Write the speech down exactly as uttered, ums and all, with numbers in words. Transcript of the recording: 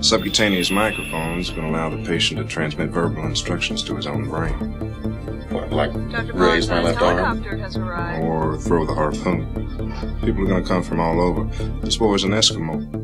Subcutaneous microphones can allow the patient to transmit verbal instructions to his own brain. What, like raise my left arm? Or throw the harpoon. People are going to come from all over. This boy's an Eskimo.